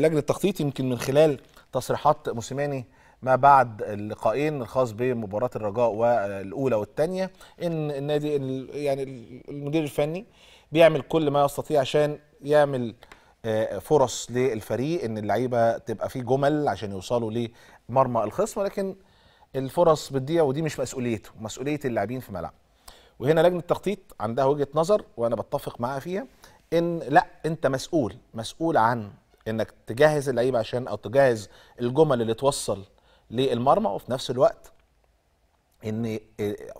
لجنة التخطيط يمكن من خلال تصريحات موسيماني ما بعد اللقاءين الخاص بمباراة الرجاء والأولى والثانية إن النادي يعني المدير الفني بيعمل كل ما يستطيع عشان يعمل فرص للفريق إن اللعيبة تبقى فيه جمل عشان يوصلوا لمرمى الخصم، ولكن الفرص بتضيع ودي مش مسؤوليته، مسؤولية اللاعبين في الملعب. وهنا لجنة التخطيط عندها وجهة نظر وأنا بتفق معاها فيها إن لا، أنت مسؤول عن انك تجهز اللعيبه عشان او تجهز الجمل اللي توصل للمرمى، وفي نفس الوقت ان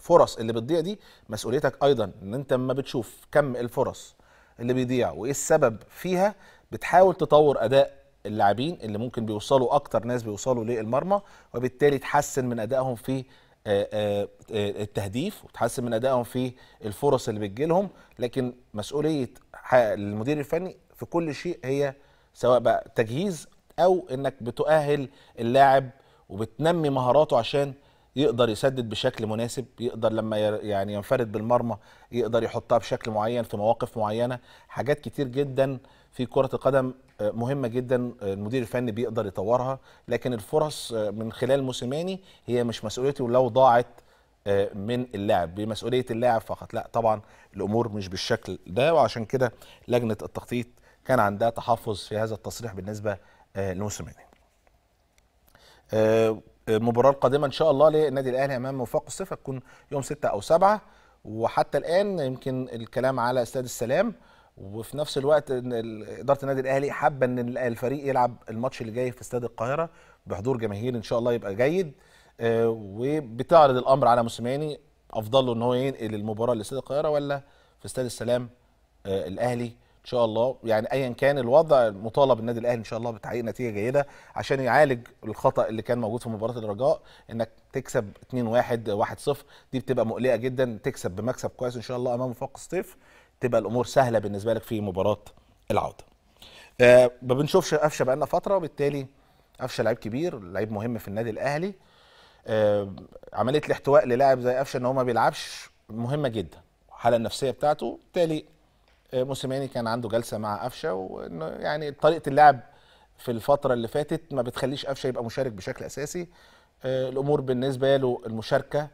فرص اللي بتضيع دي مسؤوليتك ايضا، ان انت لما بتشوف كم الفرص اللي بيضيع وايه السبب فيها بتحاول تطور اداء اللاعبين اللي ممكن بيوصلوا اكتر ناس بيوصلوا للمرمى، وبالتالي تحسن من ادائهم في التهديف وتحسن من ادائهم في الفرص اللي بتجيلهم. لكن مسؤوليه المدير الفني في كل شيء هي سواء بقى تجهيز او انك بتؤهل اللاعب وبتنمي مهاراته عشان يقدر يسدد بشكل مناسب، يقدر لما يعني ينفرد بالمرمى يقدر يحطها بشكل معين في مواقف معينه. حاجات كتير جدا في كره القدم مهمه جدا المدير الفني بيقدر يطورها، لكن الفرص من خلال موسيماني هي مش مسؤوليته لو ضاعت من اللاعب، بمسؤوليه اللاعب فقط. لا طبعا الامور مش بالشكل ده، وعشان كده لجنه التخطيط كان عندها تحفظ في هذا التصريح بالنسبه لموسيماني. المباراه القادمه ان شاء الله للنادي الاهلي امام وفاق سطيف هتكون يوم 6 أو 7، وحتى الان يمكن الكلام على استاد السلام، وفي نفس الوقت اداره النادي الاهلي حابه ان الفريق يلعب الماتش اللي جاي في استاد القاهره بحضور جماهير ان شاء الله يبقى جيد، وبتعرض الامر على موسيماني افضل له ان هو ينقل المباراه لاستاد القاهره ولا في استاد السلام الاهلي. ان شاء الله يعني ايا كان الوضع مطالب النادي الاهلي ان شاء الله بتحقيق نتيجه جيده عشان يعالج الخطا اللي كان موجود في مباراه الرجاء، انك تكسب 2-1 1-0 دي بتبقى مقلقه جدا، تكسب بمكسب كويس ان شاء الله امام وفاق سطيف تبقى الامور سهله بالنسبه لك في مباراه العوده. ما بنشوفش أفشا بقالنا فتره، وبالتالي أفشا لعيب كبير، لعيب مهم في النادي الاهلي. عمليه الاحتواء للاعب زي أفشا ان هو ما بيلعبش مهمه جدا، الحاله النفسيه بتاعته. بالتالي موسيماني كان عنده جلسه مع أفشا، وانه يعني طريقه اللعب في الفتره اللي فاتت ما بتخليش أفشا يبقى مشارك بشكل اساسي. الامور بالنسبه له المشاركه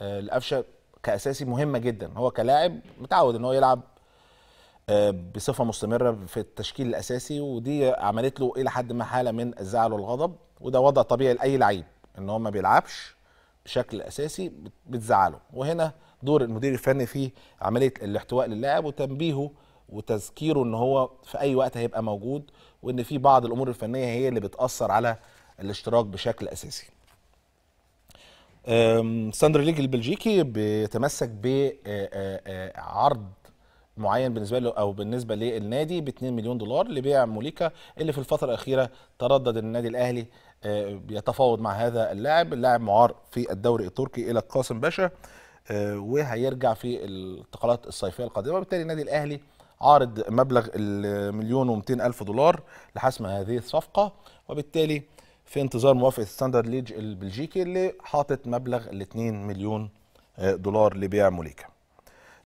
لأفشا كاساسي مهمه جدا، هو كلاعب متعود ان هو يلعب بصفه مستمره في التشكيل الاساسي، ودي عملت له الى حد ما حاله من الزعل والغضب، وده وضع طبيعي لاي لعيب ان هو ما بيلعبش بشكل اساسي بتزعله. وهنا دور المدير الفني في عمليه الاحتواء للاعب وتنبيهه وتذكيره ان هو في اي وقت هيبقى موجود، وان في بعض الامور الفنيه هي اللي بتاثر على الاشتراك بشكل اساسي. ساندرو ليج البلجيكي بيتمسك بعرض معين بالنسبه له او بالنسبه للنادي ب 2 مليون دولار لبيع موليكا، اللي في الفتره الاخيره تردد النادي الاهلي بيتفاوض مع هذا اللاعب. اللاعب معار في الدوري التركي الى القاسم بشة، وهيرجع في الانتقالات الصيفيه القادمه، وبالتالي النادي الاهلي عارض مبلغ $1,200,000 لحسم هذه الصفقه، وبالتالي في انتظار موافقه ساندرو ليج البلجيكي اللي حاطط مبلغ $2 مليون لبيع موليكا.